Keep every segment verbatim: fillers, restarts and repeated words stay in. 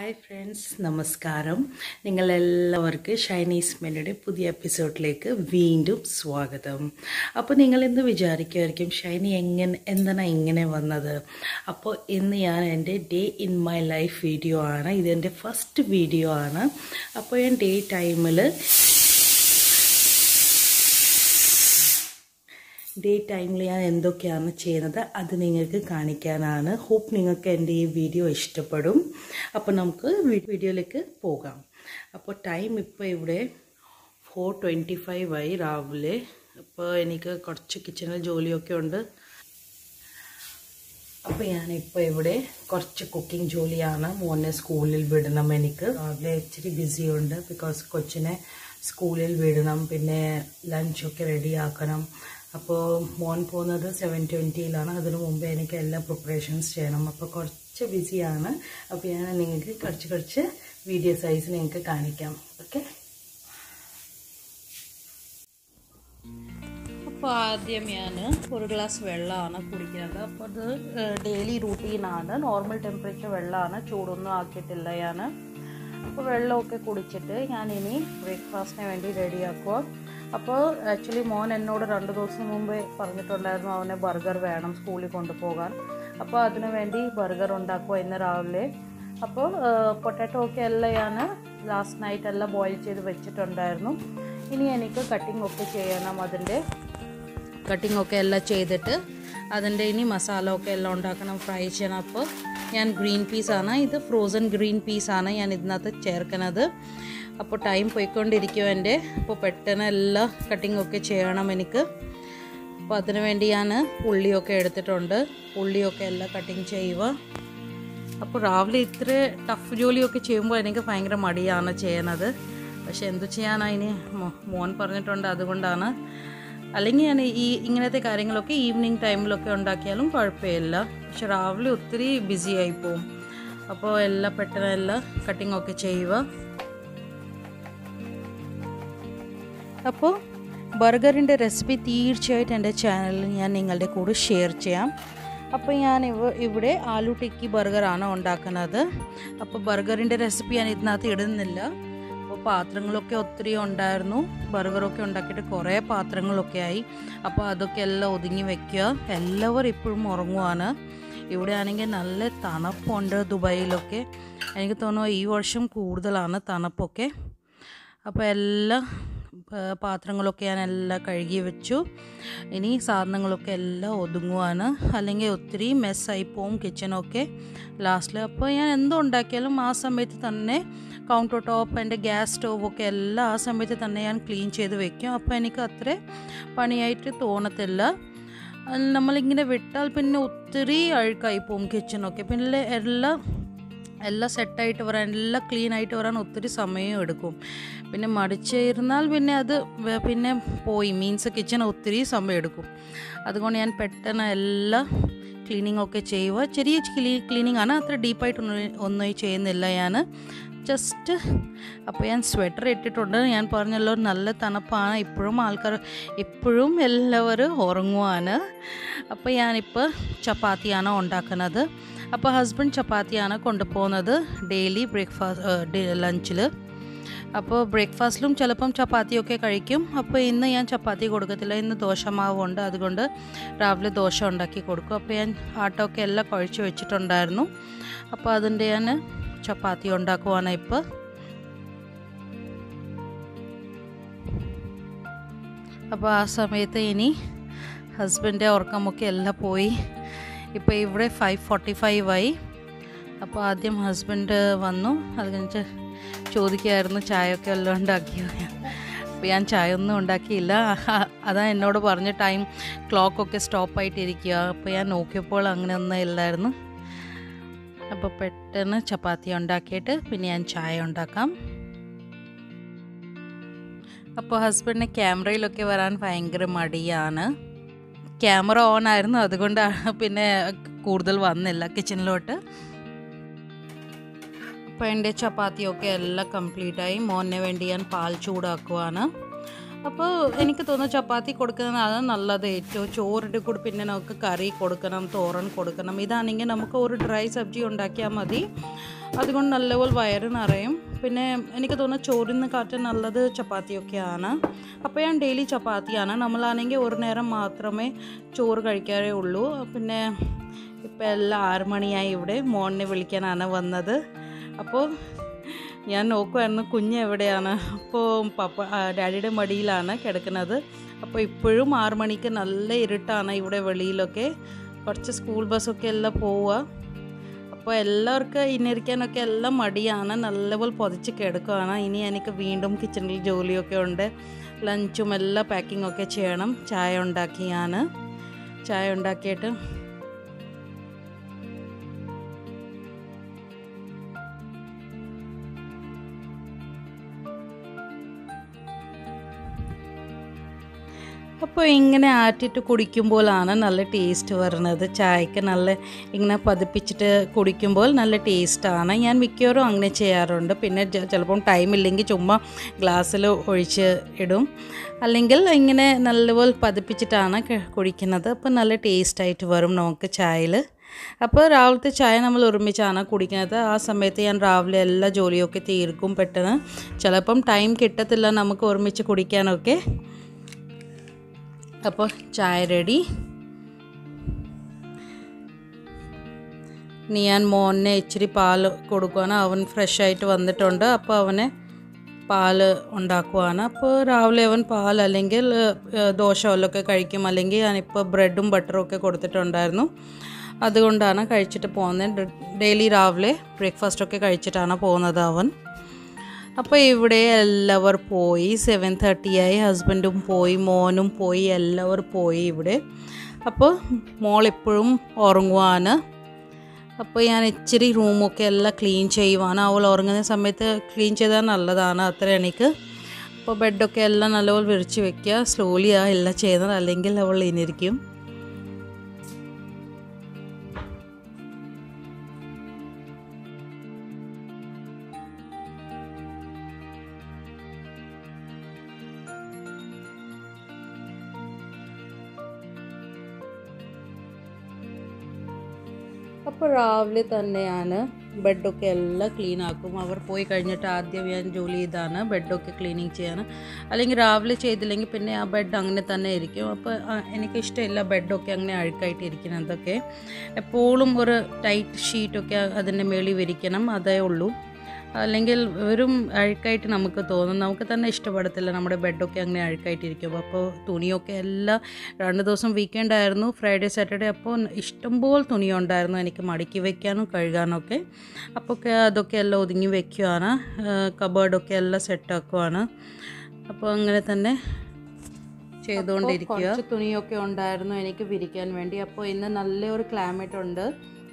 Hi friends, Namaskaram. Ningal ellavarku Chinese Melody pudhiya episode lekku veendum swagatham. Appo ningal endu vicharikkaarkum Shiny engen endana ingane vannathu. Appo innu njan ende day in my life video aanu. Idu ende first video aanu. Appo en day time il Daytime, and the Kiana Chenada, other Ninga Kanikanana, hope Ninga can de video Ishtapadum, Apanamka video like a program. Upon time, if I would four twenty five by Ravle, per Nika Kotcha kitchen, Jolioki under Apianic Pavade, Kotcha cooking Joliana, one a school little bit in America, Ravle actually busy under because Kotchene school little bit in a pinna lunch okay ready akanam. So, morning seven twenty lana adinu mumbe enikku ella preparations cheyanam appo korche busy aanu appo yana ningalku korche korche video size ningalku kaanikam okay appo adhyam yana one glass vella aanu kudikirada appo adu daily routine aanu normal temperature vella aanu choodonnu aakittilla yana appo vella okke kudichittu yana ini breakfast ne vendi ready aakko actually, Mon and Noda under those Mumbai, Parnitona, a burger, Vanam, school, Kondapogan. Upper Adnavendi, burger on Dako in the Ravle. Upper potato Kellayana, last night Ella boiled cheese, vegget on Diarno. In Yanika cutting of the Chayana Madande, cutting of Kella Chaytheta, Adandani masala, Kellondakanam, fries and upper, and green peas ana, the frozen green peas ana, and another chair another. Now time poikondirikuvende appo pettana ella cutting okke cheyanam enikku appo adinu vendiyana ulli okke edutittundu ulli okke ella cutting cheyva appo ravle ithre tough joli okke cheyumbo enikku bhayangara madiyana cheyanadu പക്ഷെ എന്തു ചെയ്യാനാ ഇനി മോൻ പറഞ്ഞിട്ടുണ്ട് അതുകൊണ്ടാണ് അല്ലെങ്കിൽ ഞാൻ ഈ ഇങ്ങനത്തെ കാര്യങ്ങളൊക്കെ ഈവനിംഗ് ടൈമിലൊക്കെ ഉണ്ടാക്കിയാലും കുഴപ്പമില്ല പക്ഷെ ravle ഉത്തരി ബിസി ആയി പോകും appo ella pettana ella cutting okke cheyva അപ്പോൾ ബർഗറിന്റെ റെസിപ്പി തീർച്ചയായിട്ടും എൻ്റെ ചാനലിൽ ഞാൻ നിങ്ങളുടെ കൂടെ ഷെയർ ചെയ്യാം. അപ്പോൾ ഞാൻ ഇവിടെ ആലു ടിക്കി ബർഗർ ആണ് ഉണ്ടാക്കുന്നത്. അപ്പോൾ ബർഗറിന്റെ റെസിപ്പി ഞാൻ ഇതിനകത്ത് ഇടുന്നില്ല. അപ്പോൾ പാത്രങ്ങളൊക്കെ ഒത്തിരി ഉണ്ടായിരുന്നു. ബർഗറൊക്കെ ഉണ്ടാക്കിയിട്ട് കുറേ പാത്രങ്ങളൊക്കെ ആയി. അപ്പോൾ അതൊക്കെ എല്ലാം ഒതുങ്ങി വെക്കുക. എല്ലാവരും ഇപ്പോഴും ഉറങ്ങുവാണ്. ഇവിടെ ആണെങ്കിൽ നല്ല തണുപ്പുണ്ട് ദുബായിലൊക്കെ. എനിക്ക് തോന്നുന്നു ഈ വർഷം കൂടുതലാണ് തണുപ്പൊക്കെ. അപ്പോൾ എല്ലാം പാത്രങ്ങളൊക്കെ ഞാൻ എല്ലാം കഴുകി വെച്ചു ഇനി സാധനങ്ങളൊക്കെ എല്ലാം ഒതുങ്ങുവാണ് അല്ലെങ്കിൽ ഒത്തിരി മെസ്സായി പോവും കിച്ചനൊക്കെ ലാസ്റ്റിൽ അപ്പോൾ ഞാൻ എന്തുണ്ടാക്കിയാലും ആ സമയത്ത് തന്നെ കൗണ്ടർ ടോപ്പ് എൻ്റെ ഗ്യാസ് സ്റ്റോവൊക്കെ എല്ലാം ആ സമയത്ത് തന്നെ ഞാൻ ക്ലീൻ ചെയ്ത് വെക്കും അപ്പോൾ എനിക്ക് അത്ര പണിയായിട്ട് തോന്നത്തില്ല നമ്മളിങ്ങനെ വിട്ടാൽ പിന്നെ ഒത്തിരി അഴുക്കായി പോവും കിച്ചനൊക്കെ പിന്നെ എല്ലാം എല്ലാം സെറ്റായിട്ട് വരാൻ എല്ലാം ക്ലീനായിട്ട് വരാൻ ഒത്തിരി സമയം എടുക്കും പിന്നെ മടിച്ചിരുന്നാൽ പിന്നെ അത് പിന്നെ പോയി മീൻസ് കിച്ചൺ ഒത്തിരി സമയം എടുക്കും അതുകൊണ്ട് ഞാൻ പെട്ടെന്ന് എല്ലാം ക്ലീനിങ് ഒക്കെ ചെയ്യുക ചെറിയ ക്ലീനിങ് ആണ് അത്ര ഡീപ്പായിട്ടൊന്നും ഒന്നും ചെയ്യുന്നില്ല ഞാൻ ജസ്റ്റ് അപ്പോൾ ഞാൻ സ്വെറ്റർ ഇട്ടിട്ടുണ്ട് ഞാൻ പറഞ്ഞല്ലോ നല്ല തണുപ്പാണ് ഇപ്പോഴും ആൾക്കാർ എപ്പോഴും എല്ലാവരും ഉറങ്ങുവാണ് അപ്പോൾ ഞാനിപ്പോൾ ചപ്പാത്തിയാണ് ഉണ്ടാക്കുന്നത് അപ്പോൾ ഹസ്ബൻഡ് ചപ്പാത്തിയാണ് കൊണ്ടുപോകുന്നത് ഡെയിലി ബ്രേക്ക്ഫാസ്റ്റ് ലഞ്ചിൽ അപ്പോൾ ബ്രേക്ക്ഫാസ്റ്റിലും ചിലപ്പം ചപ്പാത്തിയൊക്കെ കഴിക്കും അപ്പോൾ ഇന്ന് ഞാൻ ചപ്പാത്തി കൊടുക്കത്തില്ല ഇന്ന് ദോശമാവുണ്ട് അതുകൊണ്ട് രാവിലെ ദോശ ഉണ്ടാക്കി കൊടുക്കും അപ്പോൾ ഞാൻ ആട്ടമൊക്കെ എല്ലാം കുഴച്ച് വെച്ചിട്ടുണ്ടായിരുന്നു അപ്പോൾ അതിൻ്റെ ഞാൻ ചപ്പാത്തി ഉണ്ടാക്കുവാണ് ഇപ്പോൾ അപ്പോൾ ആ സമയത്ത് ഇനി ഹസ്ബൻഡിൻ്റെ ഉറക്കമൊക്കെ എല്ലാം പോയി ഇപ്പോൾ ഇവിടെ ഫൈവ് ഫോർട്ടി ഫൈവ് ആയി അപ്പോൾ ആദ്യം ഹസ്ബൻഡ് വന്നു അത് കഴിഞ്ഞിട്ട് ചോദിക്കുകയായിരുന്നു ചായ ഒക്കെ എല്ലാം ഉണ്ടാക്കിയത് അപ്പോൾ ഞാൻ ചായ ഒന്നും ഉണ്ടാക്കിയില്ല അതാ എന്നോട് പറഞ്ഞ ടൈം ക്ലോക്കൊക്കെ സ്റ്റോപ്പായിട്ടിരിക്കുക അപ്പോൾ ഞാൻ നോക്കിയപ്പോൾ അങ്ങനെ ഒന്നും ഇല്ലായിരുന്നു അപ്പോൾ പെട്ടെന്ന് ചപ്പാത്തി ഉണ്ടാക്കിയിട്ട് പിന്നെ ഞാൻ ചായ ഉണ്ടാക്കാം അപ്പോൾ ഹസ്ബൻഡിന് ക്യാമറയിലൊക്കെ വരാൻ ഭയങ്കര മടിയാണ് ക്യാമറ ഓൺ ആയിരുന്നു അതുകൊണ്ടാണ് പിന്നെ കൂടുതൽ വന്നില്ല കിച്ചണിലോട്ട് അപ്പോൾ എൻ്റെ ചപ്പാത്തിയൊക്കെ എല്ലാം കംപ്ലീറ്റായി മോനെ വേണ്ടി ഞാൻ പാൽ ചൂടാക്കുവാണ് അപ്പോൾ എനിക്ക് തോന്നുന്നു ചപ്പാത്തി കൊടുക്കുന്നതാണ് നല്ലത് ഏറ്റവും ചോറിൻ്റെ കൂടെ പിന്നെ നമുക്ക് കറി കൊടുക്കണം തോരൻ കൊടുക്കണം ഇതാണെങ്കിൽ നമുക്ക് ഒരു ഡ്രൈ സബ്ജി ഉണ്ടാക്കിയാൽ മതി അതുകൊണ്ട് നല്ലപോലെ വയറ് നിറയും. പിന്നെ എനിക്ക് തോന്നുന്ന ചോറിന് കാറ്റാൻ നല്ലത് ചപ്പാത്തിയൊക്കെയാണ്. അപ്പോൾ ഞാൻ ഡെയിലി ചപ്പാത്തിയാണ്. നമ്മളാണെങ്കിൽ ഒരു നേരം മാത്രമേ ചോറ് കഴിക്കാറേ ഉള്ളൂ. പിന്നെ ഇപ്പം എല്ലാം ആറ് മണിയായി. ഇവിടെ മോളിനെ വിളിക്കാനാണ് വന്നത്. അപ്പോൾ ഞാൻ നോക്കുമായിരുന്നു കുഞ്ഞ് എവിടെയാണ്. അപ്പോൾ പപ്പ ഡാഡിയുടെ മടിയിലാണ് കിടക്കുന്നത്. അപ്പോൾ ഇപ്പോഴും ആറ് മണിക്ക് നല്ല ഇരുട്ടാണ് ഇവിടെ വെളിയിലൊക്കെ. കുറച്ച് സ്കൂൾ ബസ്സൊക്കെ എല്ലാം പോവുക. അപ്പോൾ എല്ലാവർക്കും ഇന്നിരിക്കാനൊക്കെ എല്ലാം മടിയാണ്. നല്ലപോലെ പൊതിച്ച് കിടക്കുകയാണ്. ഇനി എനിക്ക് വീണ്ടും കിച്ചണിൽ ജോലിയൊക്കെ ഉണ്ട്. ലഞ്ചും എല്ലാം പാക്കിങ്ങൊക്കെ ചെയ്യണം. ചായ ഉണ്ടാക്കിയാണ്. ചായ ഉണ്ടാക്കിയിട്ട് അപ്പോൾ ഇങ്ങനെ ആറ്റിട്ട് കുടിക്കുമ്പോഴാണ് നല്ല ടേസ്റ്റ് വരുന്നത്. ചായക്ക് നല്ല ഇങ്ങനെ പതിപ്പിച്ചിട്ട് കുടിക്കുമ്പോൾ നല്ല ടേസ്റ്റാണ്. ഞാൻ മിക്കവാറും അങ്ങനെ ചെയ്യാറുണ്ട്. പിന്നെ ചിലപ്പം ടൈമില്ലെങ്കിൽ ചുമ്മാ ഗ്ലാസ്സിൽ ഒഴിച്ച് ഇടും. അല്ലെങ്കിൽ ഇങ്ങനെ നല്ലപോലെ പതിപ്പിച്ചിട്ടാണ് കുടിക്കുന്നത്. അപ്പോൾ നല്ല ടേസ്റ്റായിട്ട് വരും നമുക്ക് ചായയിൽ. അപ്പോൾ രാവിലത്തെ ചായ നമ്മൾ ഒരുമിച്ചാണ് കുടിക്കുന്നത്. ആ സമയത്ത് ഞാൻ രാവിലെ എല്ലാ ജോലിയൊക്കെ തീർക്കും പെട്ടെന്ന്. ചിലപ്പം ടൈം കിട്ടത്തില്ല നമുക്ക് ഒരുമിച്ച് കുടിക്കാനൊക്കെ. അപ്പോൾ ചായ റെഡി. ഇനി ഞാൻ മോനെ ഇച്ചിരി പാല് കൊടുക്കുകയാണ്. അവൻ ഫ്രഷായിട്ട് വന്നിട്ടുണ്ട്. അപ്പോൾ അവനെ പാല് ഉണ്ടാക്കുവാണ്. അപ്പോൾ രാവിലെ അവൻ പാൽ അല്ലെങ്കിൽ ദോശ പോലൊക്കെ കഴിക്കും. അല്ലെങ്കിൽ ഞാനിപ്പോൾ ബ്രെഡും ബട്ടറും ഒക്കെ കൊടുത്തിട്ടുണ്ടായിരുന്നു. അതുകൊണ്ടാണ് കഴിച്ചിട്ട് പോകുന്നത്. ഡെയിലി രാവിലെ ബ്രേക്ക്ഫാസ്റ്റൊക്കെ കഴിച്ചിട്ടാണ് പോകുന്നത് അവൻ. അപ്പോൾ ഇവിടെ എല്ലാവരും പോയി. സെവൻ തേർട്ടിയായി. ഹസ്ബൻഡും പോയി, മോനും പോയി, എല്ലാവരും പോയി ഇവിടെ. അപ്പോൾ മോളെപ്പോഴും ഉറങ്ങുവാണ്. അപ്പോൾ ഞാൻ ഇച്ചിരി റൂമൊക്കെ എല്ലാം ക്ലീൻ ചെയ്യുവാണ്. അവൾ ഉറങ്ങുന്ന സമയത്ത് ക്ലീൻ ചെയ്താൽ നല്ലതാണ് അത്ര എനിക്ക്. അപ്പോൾ ബെഡൊക്കെ എല്ലാം നല്ലപോലെ വിരിച്ച് വെക്കുക. സ്ലോലി ആ എല്ലാം ചെയ്താൽ അല്ലെങ്കിൽ അവൾ ഇനിയിരിക്കും. അപ്പോൾ രാവിലെ തന്നെയാണ് ബെഡൊക്കെ എല്ലാം ക്ലീൻ ആക്കും. അവർ പോയി കഴിഞ്ഞിട്ട് ആദ്യം ഞാൻ ജോലി ചെയ്താണ് ബെഡൊക്കെ ക്ലീനിങ് ചെയ്യാൻ. അല്ലെങ്കിൽ രാവിലെ ചെയ്തില്ലെങ്കിൽ പിന്നെ ആ ബെഡ് അങ്ങനെ തന്നെ ഇരിക്കും. അപ്പോൾ എനിക്കിഷ്ടമില്ല ബെഡൊക്കെ അങ്ങനെ അഴുക്കായിട്ട് ഇരിക്കുന്നതൊക്കെ. എപ്പോഴും ഒരു ടൈറ്റ് ഷീറ്റൊക്കെ അതിൻ്റെ മേളിൽ വിരിക്കണം. അതേ ഉള്ളൂ. അല്ലെങ്കിൽ വെറും അഴുക്കായിട്ട് നമുക്ക് തോന്നും. നമുക്ക് തന്നെ ഇഷ്ടപ്പെടത്തില്ല നമ്മുടെ ബെഡൊക്കെ അങ്ങനെ അഴുക്കായിട്ടിരിക്കും. അപ്പോൾ തുണിയൊക്കെ എല്ലാം രണ്ട് ദിവസം വീക്കെൻഡായിരുന്നു, ഫ്രൈഡേ സാറ്റർഡേ. അപ്പോൾ ഇഷ്ടംപോലെ തുണിയുണ്ടായിരുന്നു എനിക്ക് മടക്കി വയ്ക്കാനും കഴുകാനൊക്കെ. അപ്പോൾ അതൊക്കെ എല്ലാം ഒതുങ്ങി വയ്ക്കുകയാണ്. കബേർഡൊക്കെ എല്ലാം സെറ്റാക്കുവാണ്. അപ്പോൾ അങ്ങനെ തന്നെ ചെയ്തുകൊണ്ടിരിക്കുക. തുണിയൊക്കെ ഉണ്ടായിരുന്നു എനിക്ക് വിരിക്കാൻ വേണ്ടി. അപ്പോൾ ഇന്ന് നല്ലൊരു ക്ലൈമറ്റ് ഉണ്ട്.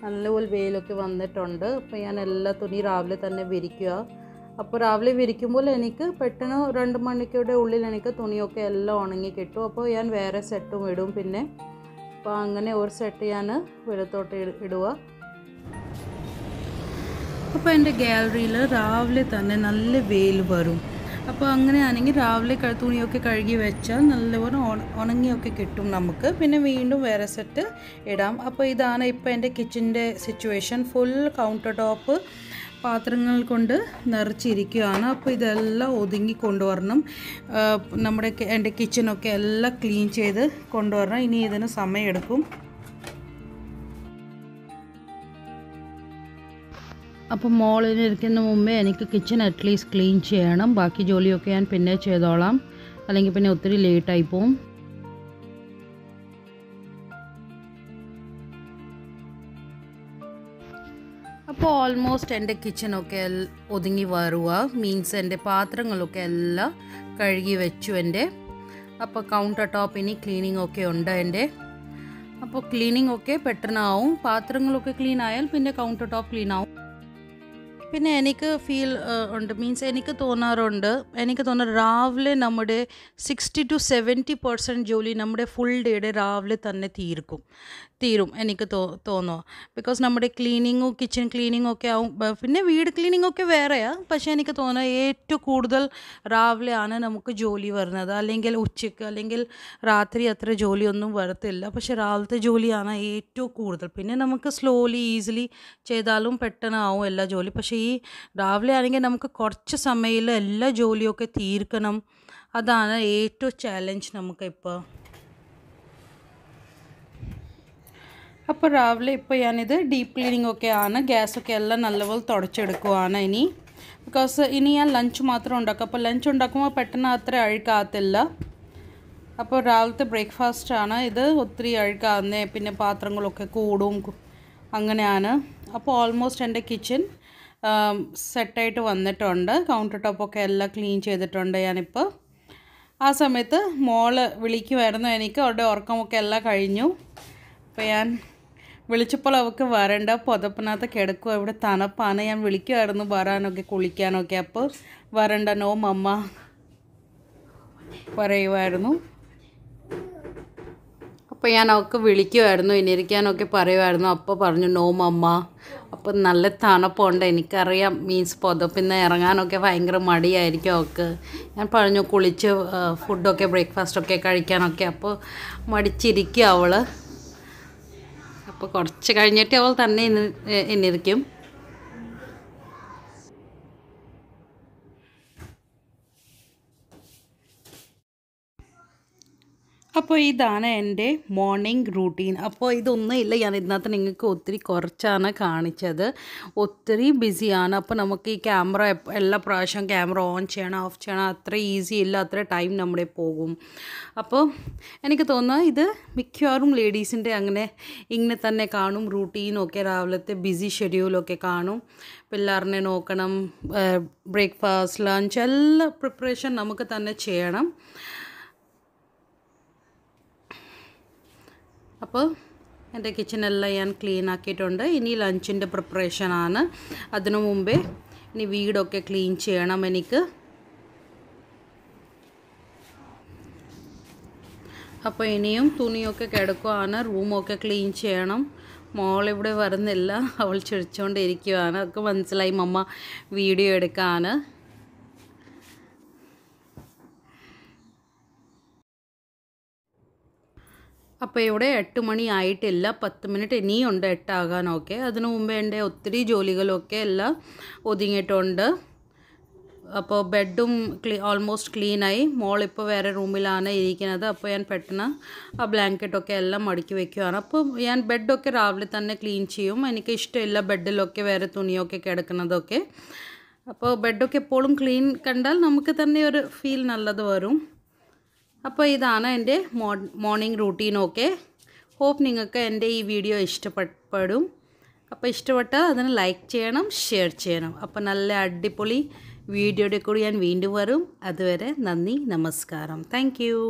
നല്ലപോലെ വെയിലൊക്കെ വന്നിട്ടുണ്ട്. അപ്പോൾ ഞാൻ എല്ലാ തുണി രാവിലെ തന്നെ വിരിക്കുക. അപ്പോൾ രാവിലെ വിരിക്കുമ്പോൾ എനിക്ക് പെട്ടെന്ന് രണ്ട് മണിക്കൂടെ ഉള്ളിൽ എനിക്ക് തുണിയൊക്കെ എല്ലാം ഉണങ്ങി കിട്ടും. അപ്പോൾ ഞാൻ വേറെ സെറ്റും ഇടും പിന്നെ. അപ്പോൾ അങ്ങനെ ഒരു സെറ്റ് ഞാൻ വെളുത്തോട്ട് ഇടുക. അപ്പോൾ എൻ്റെ ഗാലറിയിൽ രാവിലെ തന്നെ നല്ല വെയിൽ വരും. അപ്പോൾ അങ്ങനെയാണെങ്കിൽ രാവിലെ തുണിയൊക്കെ കഴുകി വെച്ചാൽ നല്ലപോലെ ഉണങ്ങിയൊക്കെ കിട്ടും നമുക്ക്. പിന്നെ വീണ്ടും വേറെ സെറ്റ് ഇടാം. അപ്പോൾ ഇതാണ് ഇപ്പോൾ എൻ്റെ കിച്ചൻ്റെ സിറ്റുവേഷൻ. ഫുൾ കൗണ്ടർ ടോപ്പ് പാത്രങ്ങൾ കൊണ്ട് നിറച്ചിരിക്കുകയാണ്. അപ്പോൾ ഇതെല്ലാം ഒതുങ്ങി കൊണ്ടുവരണം. നമ്മുടെ എൻ്റെ കിച്ചനൊക്കെ എല്ലാം ക്ലീൻ ചെയ്ത് കൊണ്ടുവരണം. ഇനി ഇതിന് സമയമെടുക്കും. അപ്പോൾ മോളിൽ ഇരിക്കുന്ന മുമ്പേ എനിക്ക് കിച്ചൺ അറ്റ്ലീസ്റ്റ് ക്ലീൻ ചെയ്യണം. ബാക്കി ജോലിയൊക്കെ ഞാൻ പിന്നെ ചെയ്തോളാം. അല്ലെങ്കിൽ പിന്നെ ഒത്തിരി ലേറ്റായി പോവും. അപ്പോൾ ഓൾമോസ്റ്റ് എൻ്റെ കിച്ചണൊക്കെ ഒതുങ്ങി വരുക. മീൻസ് എൻ്റെ പാത്രങ്ങളൊക്കെ എല്ലാം കഴുകി വെച്ചു എൻ്റെ. അപ്പോൾ കൗണ്ടർ ടോപ്പ് ഇനി ക്ലീനിങ് ഒക്കെ ഉണ്ട് എൻ്റെ. അപ്പോൾ ക്ലീനിങ് ഒക്കെ പെട്ടെന്നാവും. പാത്രങ്ങളൊക്കെ ക്ലീൻ ആയാൽ പിന്നെ കൗണ്ടർ ടോപ്പ് ക്ലീൻ ആവും. പിന്നെ എനിക്ക് ഫീൽ ഉണ്ട് മീൻസ് എനിക്ക് തോന്നാറുണ്ട് എനിക്ക് തോന്നുന്നത് രാവിലെ നമ്മുടെ സിക്സ്റ്റി ടു സെവൻറ്റി പെർസെൻറ്റ് ജോലി നമ്മുടെ ഫുൾ ഡേയുടെ രാവിലെ തന്നെ തീർക്കും തീരും എനിക്ക് തോ തോന്നുക ബിക്കോസ് നമ്മുടെ ക്ലീനിങ്ങും കിച്ചൺ ക്ലീനിങ്ങും ഒക്കെ ആവും. പിന്നെ വീട് ക്ലീനിങ്ങൊക്കെ വേറെയാണ്, പക്ഷേ എനിക്ക് തോന്നുന്നത് ഏറ്റവും കൂടുതൽ രാവിലെയാണ് നമുക്ക് ജോലി വരുന്നത്. അല്ലെങ്കിൽ ഉച്ചയ്ക്ക് അല്ലെങ്കിൽ രാത്രി അത്ര ജോലിയൊന്നും വരത്തില്ല, പക്ഷേ രാവിലത്തെ ജോലിയാണ് ഏറ്റവും കൂടുതൽ. പിന്നെ നമുക്ക് സ്ലോലി ഈസിലി ചെയ്താലും പെട്ടെന്ന് ആവും എല്ലാ ജോലി. പക്ഷേ ഈ രാവിലെ ആണെങ്കിൽ നമുക്ക് കുറച്ച് സമയത്തിൽ എല്ലാ ജോലിയൊക്കെ തീർക്കണം. അതാണ് ഏറ്റവും ചാലഞ്ച് നമുക്കിപ്പോൾ. അപ്പോൾ രാവിലെ ഇപ്പോൾ ഞാനിത് ഡീപ്പ് ക്ലീനിങ് ഒക്കെയാണ്, ഗ്യാസൊക്കെ എല്ലാം നല്ലപോലെ തുടച്ചെടുക്കുകയാണ് ഇനി. ബിക്കോസ് ഇനി ഞാൻ ലഞ്ച് മാത്രം ഉണ്ടാക്കും. അപ്പോൾ ലഞ്ച് ഉണ്ടാക്കുമ്പോൾ പെട്ടെന്ന് അത്ര അഴുക്കാകത്തില്ല. അപ്പോൾ രാവിലത്തെ ബ്രേക്ക്ഫാസ്റ്റാണ് ഇത്, ഒത്തിരി അഴുക്കാകുന്നേ, പിന്നെ പാത്രങ്ങളൊക്കെ കൂടും, അങ്ങനെയാണ്. അപ്പോൾ ഓൾമോസ്റ്റ് എൻ്റെ കിച്ചൺ സെറ്റായിട്ട് വന്നിട്ടുണ്ട്. കൗണ്ടർ ടോപ്പൊക്കെ എല്ലാം ക്ലീൻ ചെയ്തിട്ടുണ്ട് ഞാനിപ്പോൾ. ആ സമയത്ത് മോള് വിളിക്കുമായിരുന്നു എനിക്ക്, അവരുടെ ഉറക്കമൊക്കെ എല്ലാം കഴിഞ്ഞു. അപ്പോൾ ഞാൻ വിളിച്ചപ്പോൾ അവൾക്ക് വരണ്ട, പുതപ്പിനകത്ത് കിടക്കുക, ഇവിടെ തണുപ്പാണ്. ഞാൻ വിളിക്കുമായിരുന്നു വരാനൊക്കെ കുളിക്കാനൊക്കെ, അപ്പോൾ വരണ്ട നോ മമ്മ പറയുമായിരുന്നു. അപ്പോൾ ഞാൻ അവൾക്ക് വിളിക്കുമായിരുന്നു, ഇനിയിരിക്കാനൊക്കെ പറയുമായിരുന്നു. അപ്പോൾ പറഞ്ഞു നോ മമ്മ. അപ്പോൾ നല്ല തണുപ്പുണ്ട് എനിക്കറിയാം, മീൻസ് പുതപ്പിന്ന് ഇറങ്ങാനൊക്കെ ഭയങ്കര മടിയായിരിക്കും അവൾക്ക്. ഞാൻ പറഞ്ഞു കുളിച്ച് ഫുഡൊക്കെ ബ്രേക്ക്ഫാസ്റ്റൊക്കെ കഴിക്കാനൊക്കെ. അപ്പോൾ മടിച്ചിരിക്കും അവൾ. അപ്പോൾ കുറച്ച് കഴിഞ്ഞിട്ട് അവൾ തന്നെ ഇന്നിരിക്കും. അപ്പോൾ ഇതാണ് എൻ്റെ മോർണിംഗ് റൂട്ടീൻ. അപ്പോൾ ഇതൊന്നും ഇല്ല, ഞാൻ ഇതിനകത്ത് നിങ്ങൾക്ക് ഒത്തിരി കുറച്ചാണ് കാണിച്ചത്. ഒത്തിരി ബിസിയാണ്. അപ്പോൾ നമുക്ക് ഈ ക്യാമറ എല്ലാ പ്രാവശ്യം ക്യാമറ ഓൺ ചെയ്യണം ഓഫ് ചെയ്യണം, അത്ര ഈസി ഇല്ല, അത്ര ടൈം നമ്മുടെ പോകും. അപ്പോൾ എനിക്ക് തോന്നുന്നു ഇത് മിക്കവാറും ലേഡീസിൻ്റെ അങ്ങനെ ഇങ്ങനെ തന്നെ കാണും. റൂട്ടീനൊക്കെ രാവിലത്തെ ബിസി ഷെഡ്യൂളൊക്കെ കാണും. പിള്ളേറിനെ നോക്കണം, ബ്രേക്ക്ഫാസ്റ്റ് ലഞ്ച് എല്ലാ പ്രിപ്പറേഷൻ നമുക്ക് തന്നെ ചെയ്യണം. അപ്പോൾ എൻ്റെ കിച്ചണെല്ലാം ഞാൻ ക്ലീൻ ആക്കിയിട്ടുണ്ട്. ഇനി ലഞ്ചിൻ്റെ പ്രിപ്പറേഷനാണ്. അതിനു മുമ്പേ ഇനി വീടൊക്കെ ക്ലീൻ ചെയ്യണം എനിക്ക്. അപ്പോൾ ഇനിയും തുണിയൊക്കെ കിടക്കുകയാണ്, റൂമൊക്കെ ക്ലീൻ ചെയ്യണം. മോളിവിടെ വരുന്നില്ല, അവൾ ചിരിച്ചുകൊണ്ടിരിക്കുകയാണ്. അവൾക്ക് മനസ്സിലായി മമ്മ വീഡിയോ എടുക്കാനാണ്. അപ്പോൾ ഇവിടെ എട്ട് മണി ആയിട്ടില്ല, പത്ത് മിനിറ്റ് ഇനിയും ഉണ്ട് എട്ടാകാനൊക്കെ. അതിനു മുമ്പ് എൻ്റെ ഒത്തിരി ജോലികളൊക്കെ എല്ലാം ഒതുങ്ങിയിട്ടുണ്ട്. അപ്പോൾ ബെഡും ക്ലീ ഓൾമോസ്റ്റ് ക്ലീനായി. മോളിപ്പോൾ വേറെ റൂമിലാണ് ഇരിക്കുന്നത്. അപ്പോൾ ഞാൻ പെട്ടെന്ന് ആ ബ്ലാങ്കറ്റൊക്കെ എല്ലാം മടക്കി വയ്ക്കുകയാണ്. അപ്പോൾ ഞാൻ ബെഡൊക്കെ രാവിലെ തന്നെ ക്ലീൻ ചെയ്യും. എനിക്ക് ഇഷ്ടമില്ല ബെഡിലൊക്കെ വേറെ തുണിയൊക്കെ കിടക്കുന്നതൊക്കെ. അപ്പോൾ ബെഡൊക്കെ എപ്പോഴും ക്ലീൻ കണ്ടാൽ നമുക്ക് തന്നെ ഒരു ഫീൽ നല്ലത് വരും. അപ്പോൾ ഇതാണ് എൻ്റെ മോ മോർണിംഗ് റൂട്ടീനൊക്കെ. ഹോപ്പ് നിങ്ങൾക്ക് എൻ്റെ ഈ വീഡിയോ ഇഷ്ടപ്പെടും. അപ്പോൾ ഇഷ്ടപ്പെട്ടാൽ അതിന് ലൈക്ക് ചെയ്യണം, ഷെയർ ചെയ്യണം. അപ്പോൾ നല്ല അടിപൊളി വീഡിയോയുടെ കൂടി ഞാൻ വീണ്ടും വരും. അതുവരെ നന്ദി, നമസ്കാരം, താങ്ക് യു.